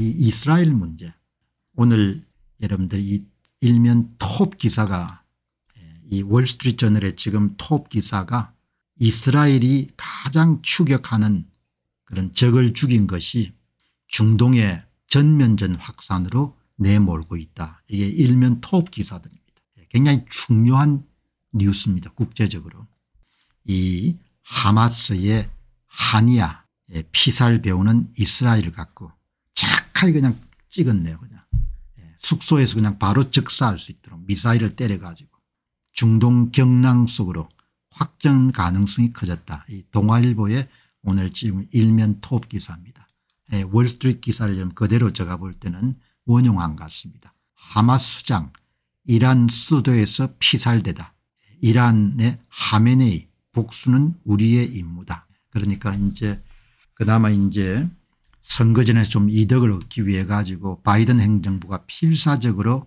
이 이스라엘 문제, 오늘 여러분들 이 일면 톱 기사가, 이 월스트리트저널의 지금 톱 기사가 이스라엘이 가장 추격하는 그런 적을 죽인 것이 중동의 전면전 확산으로 내몰고 있다. 이게 일면 톱 기사들입니다. 굉장히 중요한 뉴스입니다. 국제적으로. 이 하마스의 하니예 피살 배우는 이스라엘을 갖고 착하게 그냥 찍었네요. 그냥 숙소에서 그냥 바로 즉사할 수 있도록 미사일을 때려가지고 중동 경랑 속으로 확정 가능성이 커졌다. 이 동아일보의 오늘 지금 일면 톱 기사입니다. 월스트리트 기사를 좀 그대로 제가 볼 때는 원용한 것 같습니다. 하마스 수장 이란 수도에서 피살되다. 이란의 하메네이 복수는 우리의 임무다. 그러니까 이제 그나마 이제 선거전에서 좀 이득을 얻기 위해 가지고 바이든 행정부가 필사적으로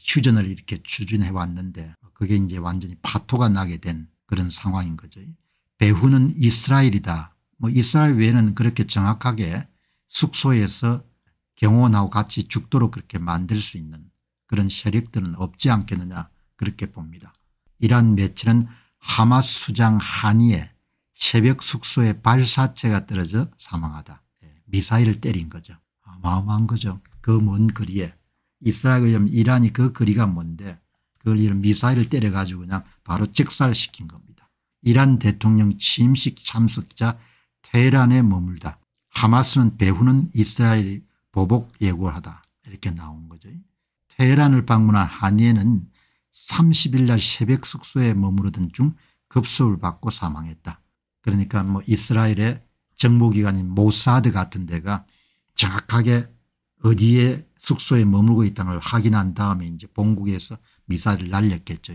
휴전을 이렇게 추진해 왔는데 그게 이제 완전히 파토가 나게 된 그런 상황인 거죠. 배후는 이스라엘이다. 뭐 이스라엘 외에는 그렇게 정확하게 숙소에서 경호원하고 같이 죽도록 그렇게 만들 수 있는 그런 세력들은 없지 않겠느냐 그렇게 봅니다. 이란 매체는 하마스 수장 하니예 새벽 숙소에 발사체가 떨어져 사망하다. 미사일을 때린 거죠. 어마어마한 거죠. 그 먼 거리에 이스라엘과 이란이 그 거리가 뭔데 그걸 이런 미사일을 때려가지고 그냥 바로 즉살시킨 겁니다. 이란 대통령 취임식 참석자 테헤란에 머물다. 하마스는 배후는 이스라엘 보복 예고하다. 이렇게 나온 거죠. 테헤란을 방문한 하니예는 30일 날 새벽 숙소에 머무르던 중 급소를 받고 사망했다. 그러니까 뭐 이스라엘의 정보기관인 모사드 같은 데가 정확하게 어디에 숙소에 머물고 있다는 걸 확인한 다음에 이제 본국에서 미사를 날렸겠죠.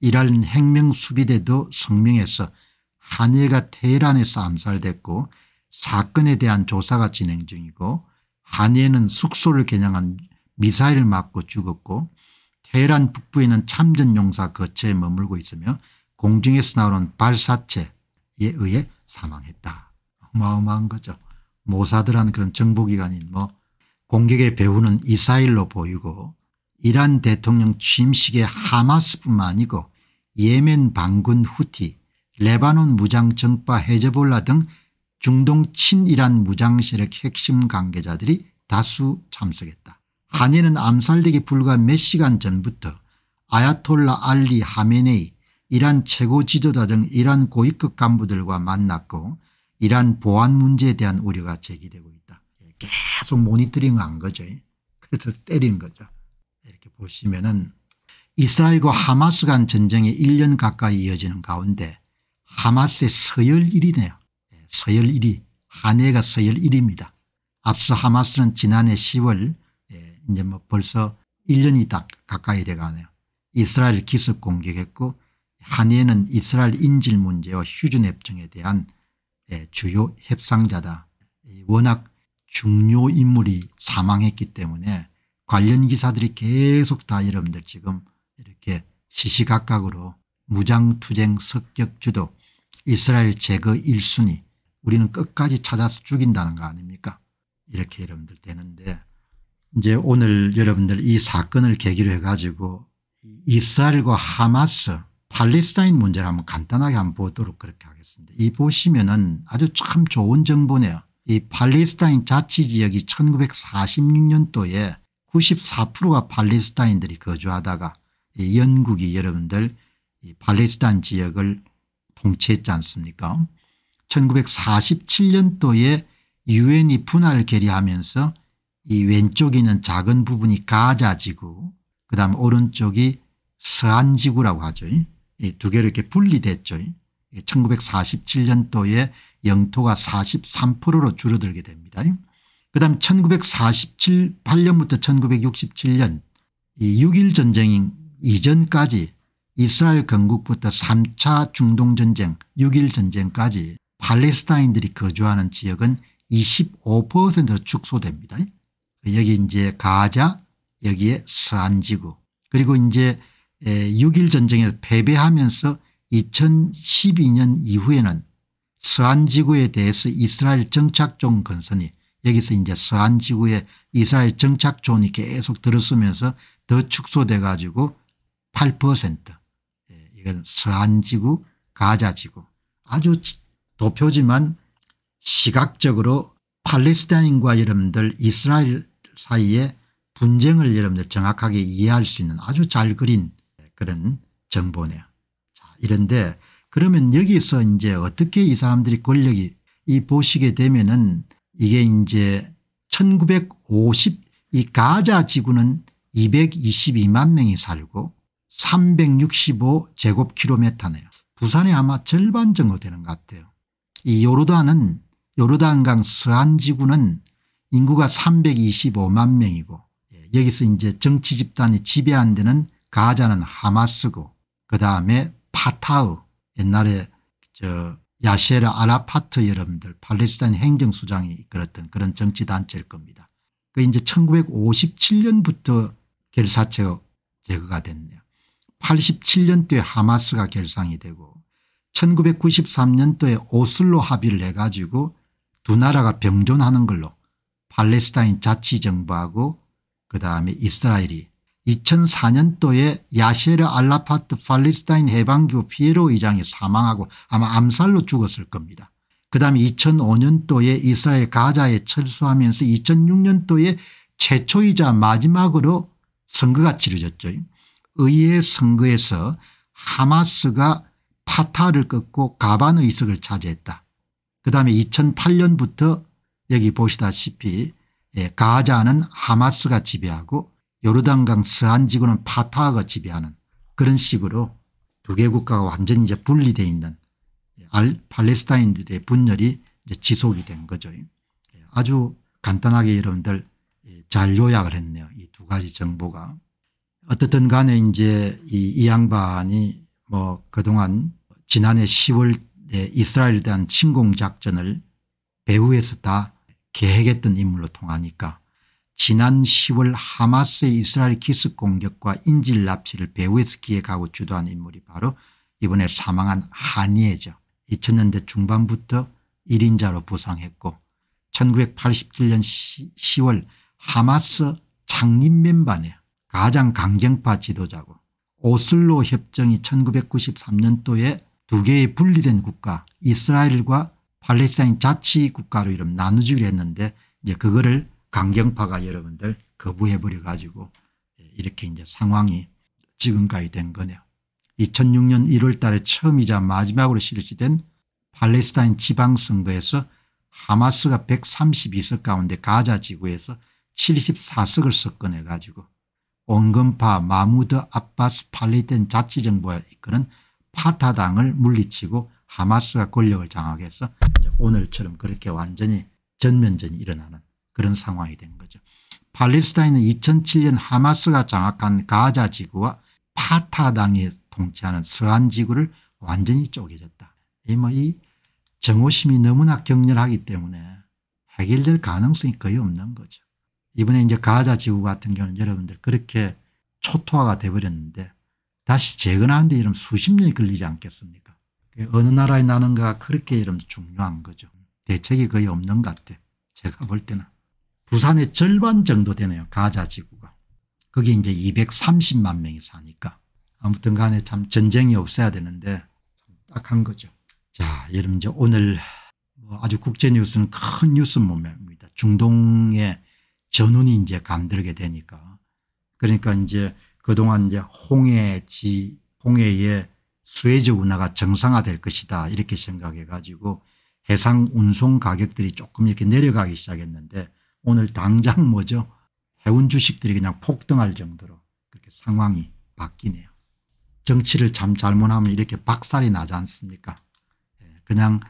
이란 행명수비대도 성명에서 하니예가 테헤란에서 암살됐고 사건에 대한 조사가 진행 중이고 하니예는 숙소를 겨냥한 미사일을 맞고 죽었고 테헤란 북부에 있는 참전용사 거처에 머물고 있으며 공중에서 나오는 발사체에 의해 사망했다. 어마어마한 거죠. 모사드라는 그런 정보기관인 뭐 공격의 배후는 이스라엘로 보이고 이란 대통령 취임식에 하마스뿐만 아니고 예멘 반군 후티, 레바논 무장정파 헤즈볼라 등 중동 친이란 무장세력 핵심 관계자들이 다수 참석했다. 하니예는 암살되기 불과 몇 시간 전부터 아야톨라 알리 하메네이, 이란 최고 지도자 등 이란 고위급 간부들과 만났고 이란 보안 문제에 대한 우려가 제기되고 있다. 계속 모니터링을 한 거죠. 그래서 때린 거죠. 이렇게 보시면은 이스라엘과 하마스 간 전쟁이 1년 가까이 이어지는 가운데 하마스의 서열 1위네요. 서열 1위. 하니예가 서열 1위입니다. 앞서 하마스는 지난해 10월 이제 뭐 벌써 1년이 딱 가까이 돼가네요. 이스라엘 기습 공격했고 하니예는 이스라엘 인질 문제와 휴전 협정에 대한 주요 협상자다. 워낙 중요 인물이 사망했기 때문에 관련 기사들이 계속 다 여러분들 지금 이렇게 시시각각으로 무장투쟁 습격주도 이스라엘 제거 1순위 우리는 끝까지 찾아서 죽인다는 거 아닙니까? 이렇게 여러분들 되는데 이제 오늘 여러분들 이 사건을 계기로 해가지고 이스라엘과 하마스 팔레스타인 문제를 한번 간단하게 한번 보도록 그렇게 하겠습니다. 이 보시면은 아주 참 좋은 정보네요. 이 팔레스타인 자치지역이 1946년도에 94%가 팔레스타인들이 거주하다가 이 영국이 여러분들 이 팔레스타인 지역을 통치했지 않습니까? 1947년도에 유엔이 분할을 결의하면서 이 왼쪽에 있는 작은 부분이 가자지구, 그다음 오른쪽이 서한지구라고 하죠. 이 두 개로 이렇게 분리됐죠. 1947년도에 영토가 43%로 줄어들게 됩니다. 그 다음 1948년부터 1967년 이 6.1 전쟁 이전까지 이스라엘 건국부터 3차 중동전쟁 6.1 전쟁까지 팔레스타인들이 거주하는 지역은 25%로 축소됩니다. 여기 이제 가자, 여기에 서한지구, 그리고 이제 6.1 전쟁에서 패배하면서 2012년 이후에는 서한지구에 대해서 이스라엘 정착종 건선이 여기서 이제 서한 지구에 이스라엘 정착촌이 계속 들어서면서 더 축소돼 가지고 8%, 이건 서한 지구, 가자 지구, 아주 도표지만 시각적으로 팔레스타인과 여러분들 이스라엘 사이에 분쟁을 여러분들 정확하게 이해할 수 있는 아주 잘 그린 그런 정보네요. 자, 이런데 그러면 여기서 이제 어떻게 이 사람들이 권력이 이 보시게 되면은 이게 이제 1950 이 가자 지구는 222만 명이 살고 365제곱킬로미터네요. 부산이 아마 절반 정도 되는 것 같아요. 이 요르단은 요르단강 서안 지구는 인구가 325만 명이고 여기서 이제 정치 집단이 지배한 데는 가자는 하마스고 그다음에 파타우 옛날에 저 야세르 아라파트 여러분들 팔레스타인 행정수장이 이끌었던 그런 정치단체일 겁니다. 그 이제 1957년부터 결사체가 제거가 됐네요. 87년도에 하마스가 결상이 되고 1993년도에 오슬로 합의를 해가지고 두 나라가 병존하는 걸로 팔레스타인 자치정부하고 그다음에 이스라엘이 2004년도에 야세르 아라파트 팔레스타인 해방교 피에로 의장이 사망하고 아마 암살로 죽었을 겁니다. 그다음에 2005년도에 이스라엘 가자에 철수하면서 2006년도에 최초이자 마지막으로 선거가 치러졌죠. 의회 선거에서 하마스가 파타를 꺾고 가반 의석을 차지했다. 그다음에 2008년부터 여기 보시다시피 가자는 하마스가 지배하고 요르단강 서안지구는 파타가 지배하는 그런 식으로 두 개 국가가 완전히 이제 분리되어 있는 팔레스타인들의 분열이 이제 지속이 된 거죠. 아주 간단하게 여러분들 잘 요약을 했네요. 이 두 가지 정보가. 어떻든 간에 이제 이 양반이 뭐 그동안 지난해 10월에 이스라엘에 대한 침공작전을 배후에서 다 계획했던 인물로 통하니까 지난 10월 하마스의 이스라엘 기습 공격과 인질 납치를 배후에서 기획하고 주도한 인물이 바로 이번에 사망한 하니예죠. 2000년대 중반부터 1인자로 부상했고 1987년 10월 하마스 창립 멤버네요. 가장 강경파 지도자고 오슬로 협정이 1993년도에 두 개의 분리된 국가 이스라엘과 팔레스타인 자치국가로 이름 나누기로 했는데 이제 그거를 강경파가 여러분들 거부해버려 가지고 이렇게 이제 상황이 지금까지 된 거네요. 2006년 1월 달에 처음이자 마지막으로 실시된 팔레스타인 지방선거에서 하마스가 132석 가운데 가자 지구에서 74석을 석권해 가지고 온건파 마무드 압바스 팔레스타인 자치정부가 이끄는 파타당을 물리치고 하마스가 권력을 장악해서 오늘처럼 그렇게 완전히 전면전이 일어나는 그런 상황이 된 거죠. 팔레스타인은 2007년 하마스가 장악한 가자 지구와 파타당이 통치하는 서안 지구를 완전히 쪼개졌다. 이 정오심이 너무나 격렬하기 때문에 해결될 가능성이 거의 없는 거죠. 이번에 이제 가자 지구 같은 경우는 여러분들 그렇게 초토화가 돼버렸는데 다시 재건하는데 이러면 수십 년이 걸리지 않겠습니까? 어느 나라에 나는가 그렇게 이러면 중요한 거죠. 대책이 거의 없는 것 같아. 제가 볼 때는. 부산의 절반 정도 되네요. 가자 지구가. 그게 이제 230만 명이 사니까. 아무튼 간에 참 전쟁이 없어야 되는데 딱한 거죠. 자, 여러분 이제 오늘 뭐 아주 국제뉴스는 큰 뉴스 몸입니다. 중동의 전운이 이제 감들게 되니까. 그러니까 이제 그동안 이제 홍해의 수에즈 운하가 정상화될 것이다. 이렇게 생각해 가지고 해상 운송 가격들이 조금 이렇게 내려가기 시작했는데 오늘 당장 뭐죠? 해운 주식들이 그냥 폭등할 정도로 그렇게 상황이 바뀌네요. 정치를 참 잘못하면 이렇게 박살이 나지 않습니까? 그냥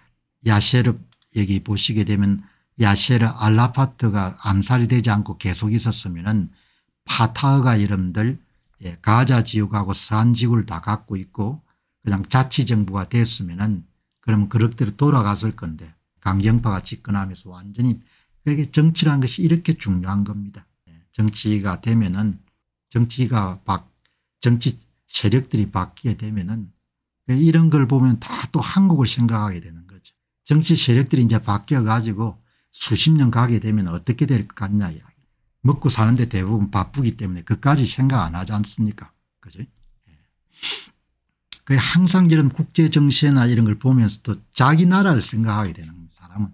야세르 여기 보시게 되면 야세르 알라파트가 암살이 되지 않고 계속 있었으면은 파타흐가 여러분들 가자 지역하고 서안 지구를 다 갖고 있고 그냥 자치정부가 됐으면은 그러면 그럭대로 돌아갔을 건데 강경파가 집권하면서 완전히 그렇게 정치라는 것이 이렇게 중요한 겁니다. 정치가 되면은 정치 세력들이 바뀌게 되면은 이런 걸 보면 다 또 한국을 생각하게 되는 거죠. 정치 세력들이 이제 바뀌어 가지고 수십 년 가게 되면 어떻게 될 것 같냐 이야기. 먹고 사는데 대부분 바쁘기 때문에 그까지 생각 안 하지 않습니까? 그죠? 예. 항상 이런 국제 정세나 이런 걸 보면서도 자기 나라를 생각하게 되는 사람은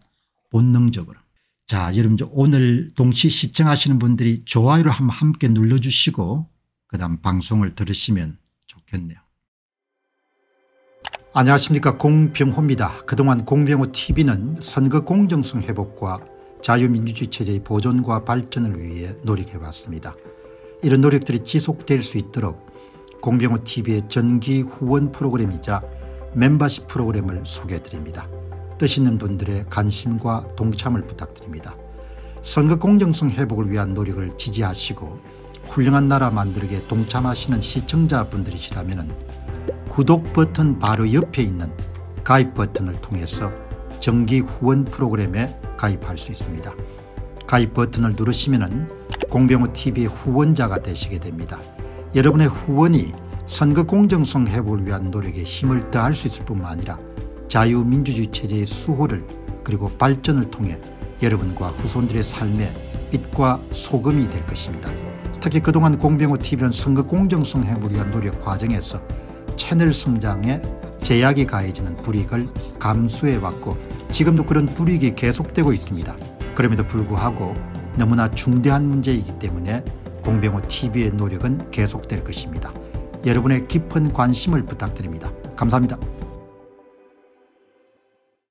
본능적으로. 자, 여러분 오늘 동시 시청하시는 분들이 좋아요를 한번 함께 눌러주시고 그다음 방송을 들으시면 좋겠네요. 안녕하십니까, 공병호입니다. 그동안 공병호TV는 선거 공정성 회복과 자유민주주의 체제의 보존과 발전을 위해 노력해봤습니다. 이런 노력들이 지속될 수 있도록 공병호TV의 정기 후원 프로그램이자 멤버십 프로그램을 소개해드립니다. 뜻 있는 분들의 관심과 동참을 부탁드립니다. 선거 공정성 회복을 위한 노력을 지지하시고 훌륭한 나라 만들기에 동참하시는 시청자분들이시라면 구독 버튼 바로 옆에 있는 가입 버튼을 통해서 정기 후원 프로그램에 가입할 수 있습니다. 가입 버튼을 누르시면 공병호TV의 후원자가 되시게 됩니다. 여러분의 후원이 선거 공정성 회복을 위한 노력에 힘을 더할 수 있을 뿐만 아니라 자유민주주의 체제의 수호를 그리고 발전을 통해 여러분과 후손들의 삶에 빛과 소금이 될 것입니다. 특히 그동안 공병호TV는 선거 공정성 회복을 위한 노력 과정에서 채널 성장에 제약이 가해지는 불이익을 감수해왔고 지금도 그런 불이익이 계속되고 있습니다. 그럼에도 불구하고 너무나 중대한 문제이기 때문에 공병호TV의 노력은 계속될 것입니다. 여러분의 깊은 관심을 부탁드립니다. 감사합니다.